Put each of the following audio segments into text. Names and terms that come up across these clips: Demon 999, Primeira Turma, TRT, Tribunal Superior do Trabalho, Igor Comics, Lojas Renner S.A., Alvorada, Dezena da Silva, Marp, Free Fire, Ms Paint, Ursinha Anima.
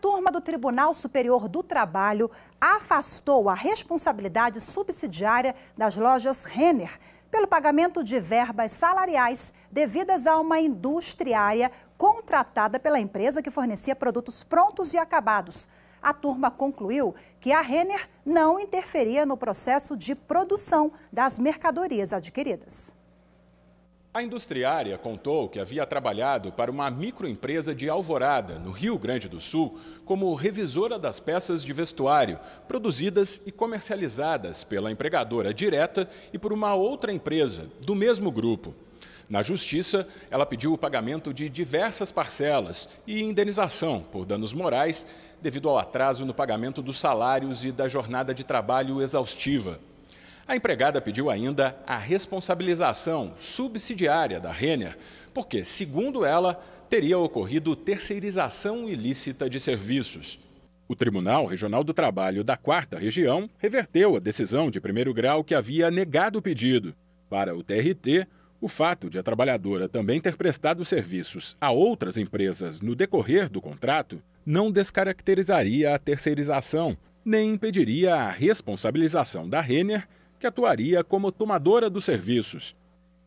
turma do Tribunal Superior do Trabalho afastou a responsabilidade subsidiária das lojas Renner pelo pagamento de verbas salariais devidas a uma industriária contratada pela empresa que fornecia produtos prontos e acabados. A turma concluiu que a Renner não interferia no processo de produção das mercadorias adquiridas. A industriária contou que havia trabalhado para uma microempresa de Alvorada, no Rio Grande do Sul, como revisora das peças de vestuário, produzidas e comercializadas pela empregadora direta e por uma outra empresa, do mesmo grupo. Na Justiça, ela pediu o pagamento de diversas parcelas e indenização por danos morais devido ao atraso no pagamento dos salários e da jornada de trabalho exaustiva. A empregada pediu ainda a responsabilização subsidiária da Renner, porque, segundo ela, teria ocorrido terceirização ilícita de serviços. O Tribunal Regional do Trabalho da 4ª Região reverteu a decisão de primeiro grau que havia negado o pedido. Para o TRT, o fato de a trabalhadora também ter prestado serviços a outras empresas no decorrer do contrato não descaracterizaria a terceirização, nem impediria a responsabilização da Renner, que atuaria como tomadora dos serviços.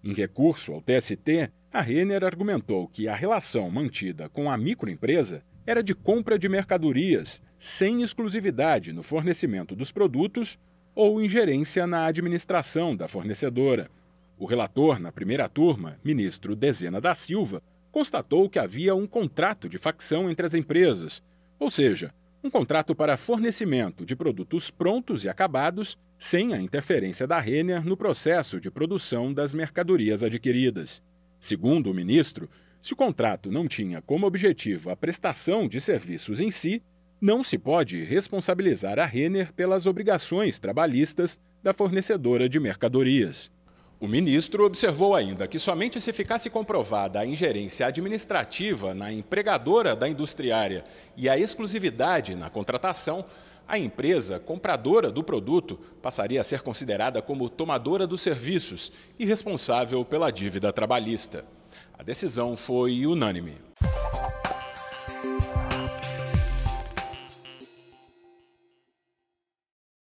Em recurso ao TST, a Renner argumentou que a relação mantida com a microempresa era de compra de mercadorias, sem exclusividade no fornecimento dos produtos ou ingerência na administração da fornecedora. O relator na primeira turma, ministro Dezena da Silva, constatou que havia um contrato de facção entre as empresas, ou seja, um contrato para fornecimento de produtos prontos e acabados sem a interferência da Renner no processo de produção das mercadorias adquiridas. Segundo o ministro, se o contrato não tinha como objetivo a prestação de serviços em si, não se pode responsabilizar a Renner pelas obrigações trabalhistas da fornecedora de mercadorias. O ministro observou ainda que somente se ficasse comprovada a ingerência administrativa na empregadora da industriária e a exclusividade na contratação, a empresa compradora do produto passaria a ser considerada como tomadora dos serviços e responsável pela dívida trabalhista. A decisão foi unânime.